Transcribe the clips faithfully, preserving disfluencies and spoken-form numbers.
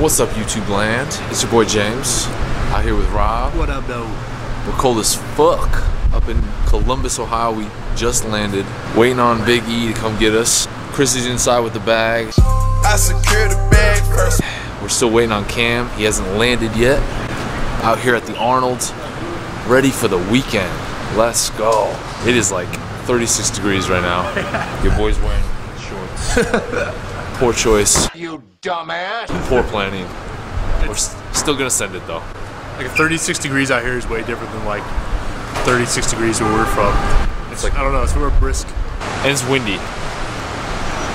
What's up, YouTube land? It's your boy James, out here with Rob. What up, though? We're cold as fuck up in Columbus, Ohio. We just landed, waiting on Big E to come get us. Chrissy's inside with the bag. I secured the bag first. We're still waiting on Cam. He hasn't landed yet. Out here at the Arnold, ready for the weekend. Let's go. It is like thirty-six degrees right now. Your boy's wearing shorts. Poor choice. You dumbass. Poor planning. We're st still gonna send it though. Like thirty-six degrees out here is way different than like thirty-six degrees where we're from. It's like, I don't know, it's more brisk. And it's windy.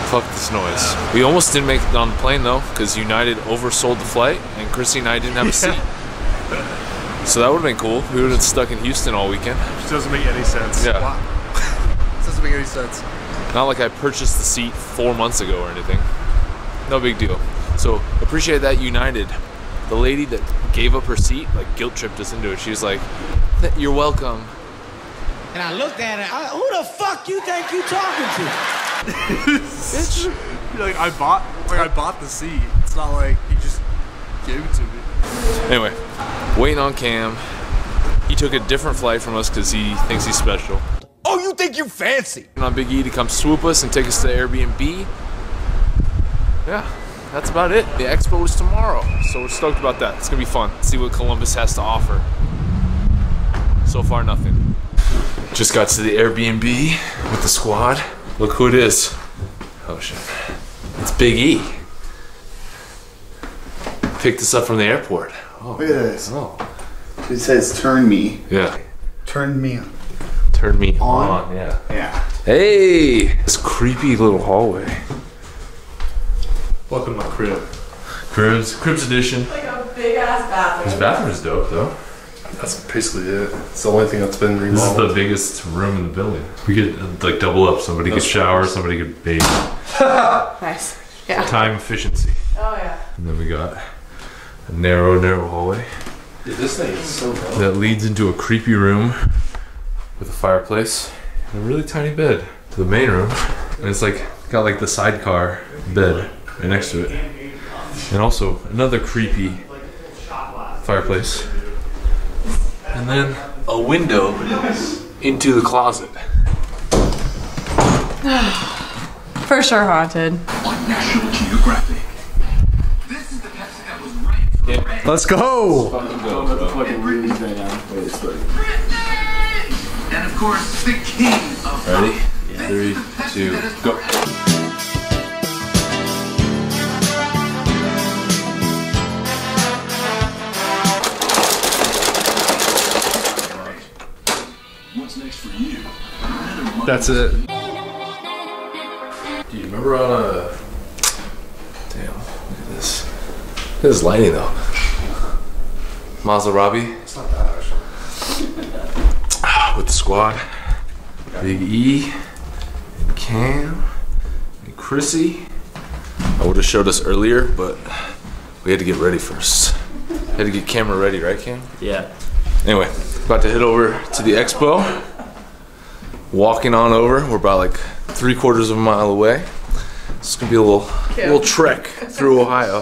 Fuck this noise. We almost didn't make it on the plane though, because United oversold the flight and Chrissy and I didn't have a yeah. seat. So that would've been cool. We would've been stuck in Houston all weekend. Which doesn't make any sense. Yeah. Wow. This doesn't make any sense. Not like I purchased the seat four months ago or anything. No big deal. So appreciate that, United. The lady that gave up her seat, like guilt tripped us into it. She was like, "You're welcome." And I looked at her. I, who the fuck you think you talking to? Bitch. You're like, I bought, like I bought the seat. It's not like he just gave it to me. Anyway, waiting on Cam. He took a different flight from us because he thinks he's special. Oh, you think you fancy? And on Big E to come swoop us and take us to Airbnb. Yeah, that's about it. The expo is tomorrow, so we're stoked about that. It's gonna be fun. See what Columbus has to offer. So far, nothing. Just got to the Airbnb with the squad. Look who it is. Oh shit. It's Big E. Picked us up from the airport. Oh, look at this. Oh. It says turn me. Yeah. Turn me on. Turn me on. on. Yeah. Yeah. Hey! This creepy little hallway. Welcome to my crib. Cribs, Cribs edition. Like a big ass bathroom. This bathroom is dope though. That's basically it. It's the only thing that's been remodeled. This is the biggest room in the building. We could like double up. Somebody that's could shower, gross. Somebody could bathe. Nice. Yeah. Time efficiency. Oh yeah. And then we got a narrow, narrow hallway. Dude, this thing is so low. That leads into a creepy room with a fireplace and a really tiny bed to the main room. And it's like got like the sidecar bed right next to it, and also another creepy fireplace, and then a window into the closet. For sure haunted. On National Geographic. This is the Pepsi that was right for yeah. Ray. Let's go! Let's go, bro. And of course, the king of ready? Yeah. Three, two, go. That's it. Do you remember on a... Damn, look at this. Look at this lighting though. Masarabi. It's not that actually. With the squad. Big E. And Cam. And Chrissy. I would have showed us earlier, but we had to get ready first. Had to get camera ready, right Cam? Yeah. Anyway, about to head over to the expo. Walking on over, we're about like three quarters of a mile away. It's gonna be a little, yeah. little trek through Ohio.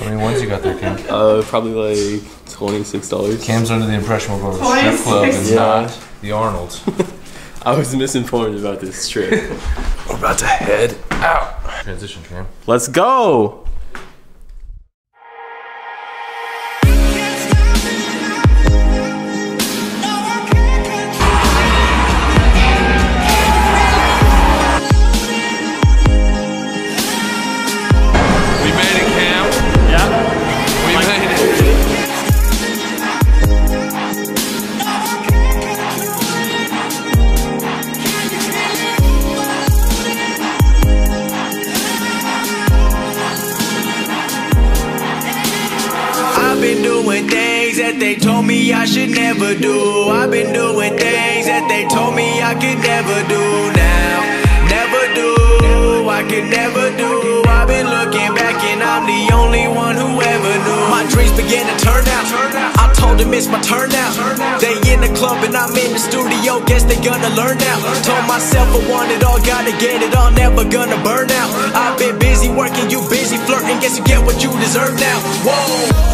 How many ones you got there, Cam? Uh, probably like twenty-six dollars. Cam's under the impression we're going to the strip club and yeah. not the Arnold. I was misinformed about this trip. We're about to head out. Transition, Cam. Let's go. They told me I should never do. I've been doing things that they told me I could never do now. Never do, I could never do. I've been looking back and I'm the only one who ever knew. My dreams began to turn out. I told told them it's my turn now. They in the club and I'm in the studio, guess they gonna learn now. Told myself I want it all, gotta get it all, never gonna burn out. I've been busy working, you busy flirting, guess you get what you deserve now. Whoa.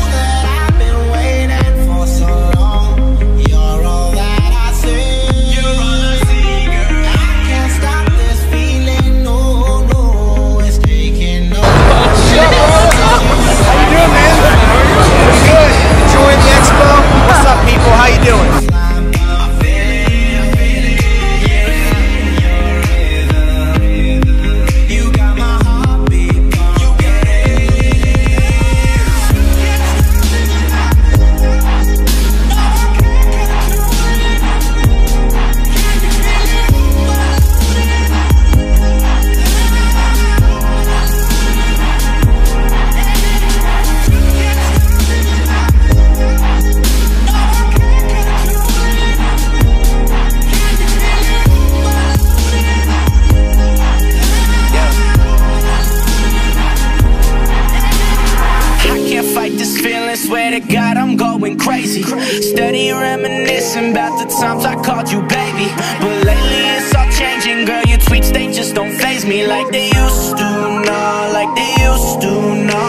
Swear to God, I'm going crazy. Steady reminiscing about the times I called you baby. But lately it's all changing, girl, your tweets, they just don't faze me like they used to, no, like they used to, no.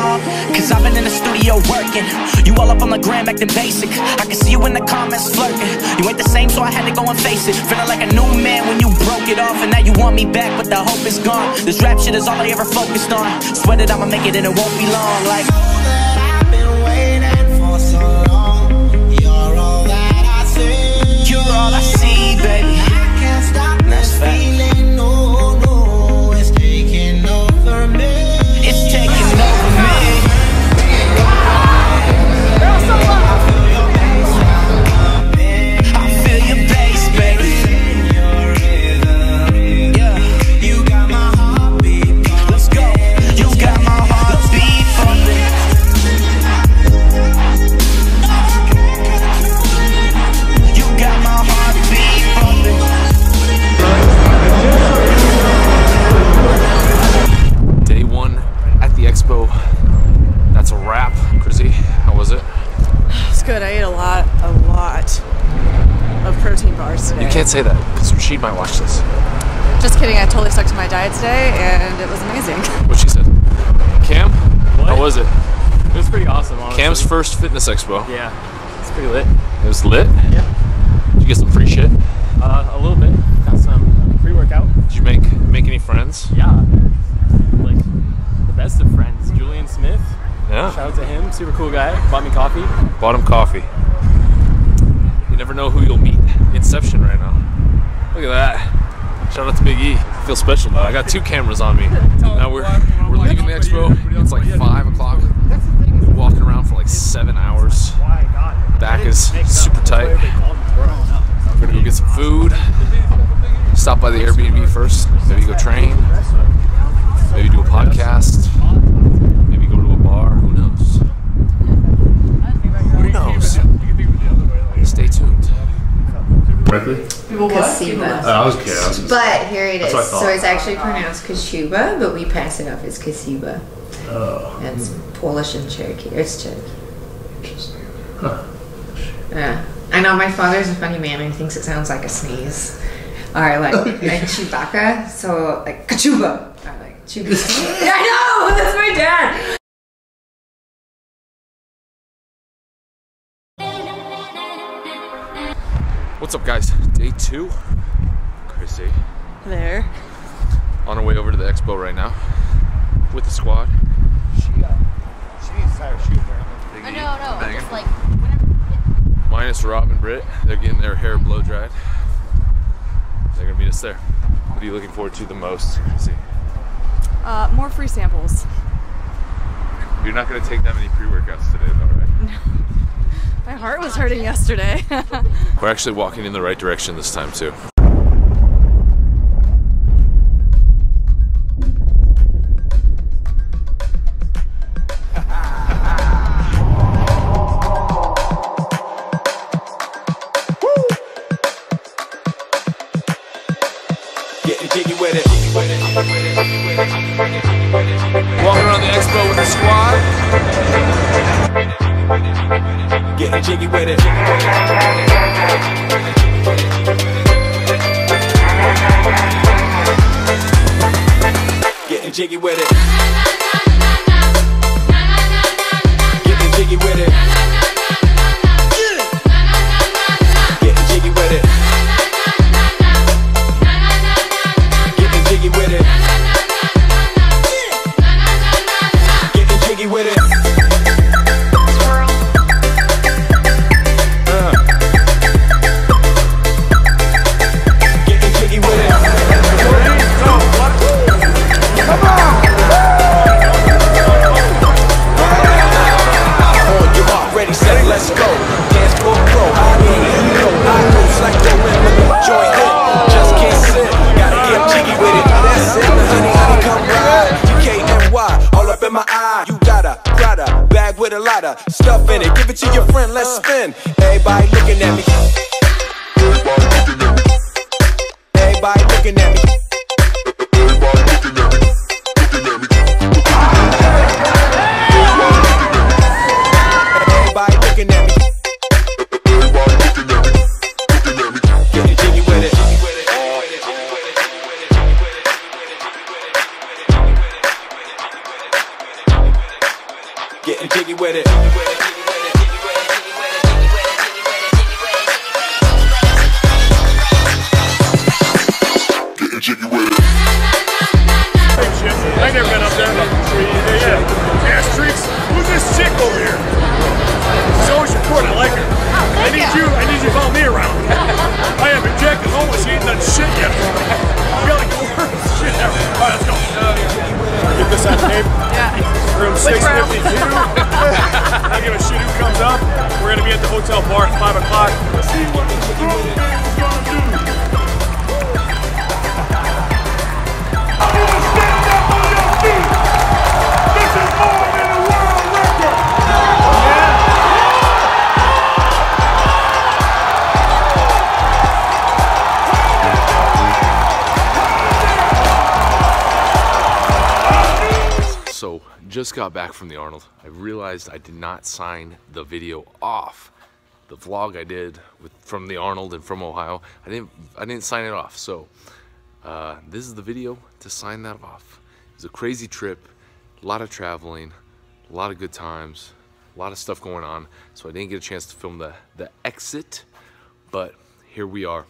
Cause I've been in the studio working, you all up on the gram acting basic. I can see you in the comments flirting, you ain't the same so I had to go and face it. Feeling like a new man when you broke it off, and now you want me back but the hope is gone. This rap shit is all I ever focused on, swear that I'ma make it and it won't be long. Like good. I ate a lot, a lot of protein bars today. You can't say that, because Rashid might watch this. Just kidding, I totally stuck to my diet today, and it was amazing. What she said. Cam, what? How was it? It was pretty awesome, honestly. Cam's first fitness expo. Yeah, it's pretty lit. It was lit? Yeah. Did you get some free shit? Uh, a little bit. Got some pre-workout. Did you make, make any friends? Yeah. Like, the best of friends. Julian Smith. Yeah. Shout out to him, super cool guy. Bought me coffee. Bought him coffee. You never know who you'll meet. Inception right now. Look at that. Shout out to Big E. I feel special though. I got two cameras on me. Now we're we're leaving the expo. It's like five o'clock. We're walking around for like seven hours. Back is super tight. We're gonna go get some food. Stop by the Airbnb first. Maybe go train. Maybe do a podcast. People what? Oh, I was kidding. I was but here it is. So it's actually pronounced Kaczuba, but we pass it off as Kaczuba. Oh. That's hmm. Polish and Cherokee. It's Cherokee. Interesting. Huh. Yeah. I know my father's a funny man and he thinks it sounds like a sneeze. Or like, like Chewbacca. So like Kaczuba. I'm like Chewbacca. I know! That's my dad! What's up, guys? Day two. Chrissy. There. On our way over to the expo right now with the squad. She got. She needs to tire shoot for him. Oh, no, no. Just like whenever. Minus Rob and Britt. They're getting their hair blow dried. They're gonna meet us there. What are you looking forward to the most, Chrissy? Uh, more free samples. You're not gonna take that many pre-workouts today, though, right? No. My heart was hurting yesterday. We're actually walking in the right direction this time, too. Getting jiggy with it. Walking around the expo with the squad. Get get jiggy with it. Getting jiggy with it. Getting jiggy with it. Getting jiggy with it. Getting jiggy with it. Getting jiggy with it. With a lot of stuff in it, give it to your friend, let's spin. Everybody looking at me. Everybody looking at me. Everybody looking at me. Everybody looking at me. Looking at me. Everybody looking at me. Everybody looking at me. Looking at me. Getting jiggy with it. Getting jiggy with it. Getting jiggy with it. I never been up there. Yeah, yeah. Streets. Who's this chick over here? She's always important. I like her. I need you. I need you to follow me around. I have a jacket homeless. She ain't done shit yet. You gotta go work. Shit. All right, let's go. Get this on tape. Yeah. Room six fifty-two. I don't give a shit who comes up. We're gonna be at the hotel bar at five o'clock. Let's see what the strong man is gonna do. I wanna stand up on your feet. This is more than a world record. Yeah. So just got back from the Arnold. I realized I did not sign the video off. The vlog I did with, from the Arnold and from Ohio, I didn't, I didn't sign it off. So uh, this is the video to sign that off. It was a crazy trip, a lot of traveling, a lot of good times, a lot of stuff going on. So I didn't get a chance to film the, the exit, but here we are.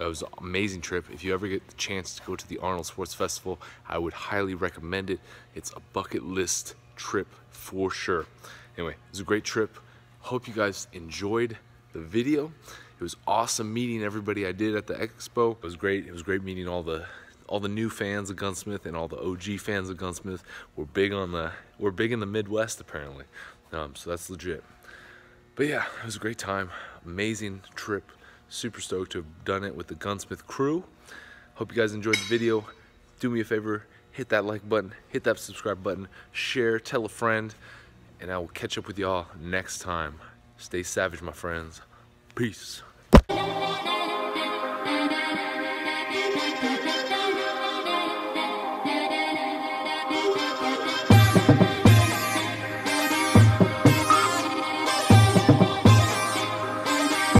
It was an amazing trip. If you ever get the chance to go to the Arnold Sports Festival, I would highly recommend it. It's a bucket list trip for sure. Anyway, it was a great trip. Hope you guys enjoyed the video. It was awesome meeting everybody I did at the expo. It was great. It was great meeting all the all the new fans of Gunsmith and all the O G fans of Gunsmith. We're big on the we're big in the Midwest apparently, um, so that's legit. But yeah, it was a great time. Amazing trip. Super stoked to have done it with the Gunsmith crew. Hope you guys enjoyed the video. Do me a favor, hit that like button, hit that subscribe button, share, tell a friend, and I will catch up with y'all next time. Stay savage, my friends. Peace.